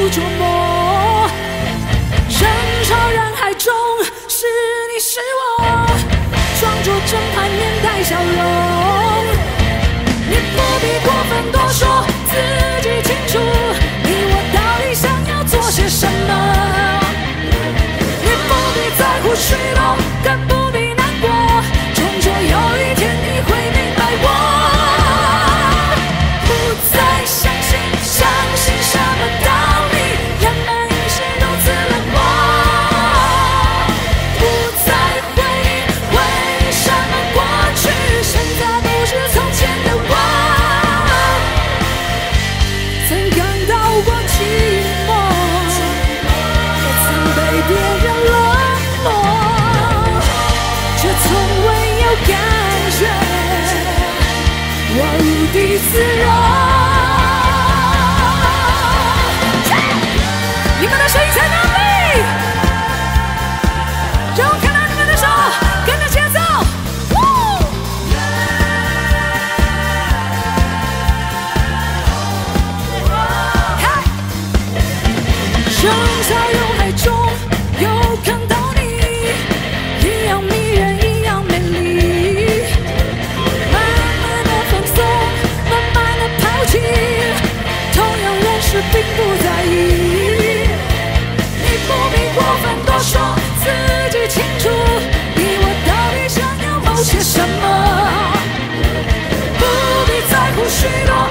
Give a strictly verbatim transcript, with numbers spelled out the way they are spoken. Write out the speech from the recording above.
不琢磨。人潮人海中，是你是我，装作正派面带笑容。你不必过分多说，自己清楚，你我到底想要做些什么？你不必在乎虚荣，更不必难过，终究有一天你会明白我。 自由。你们的声音才能力，让我看到你们的手，跟着节奏。人潮人海中，又看到你，一样迷人，一样美丽。慢慢的放松。 同样人事并不在意，你不必过分多说，自己清楚，你我到底想要某些什么，不必在乎许多。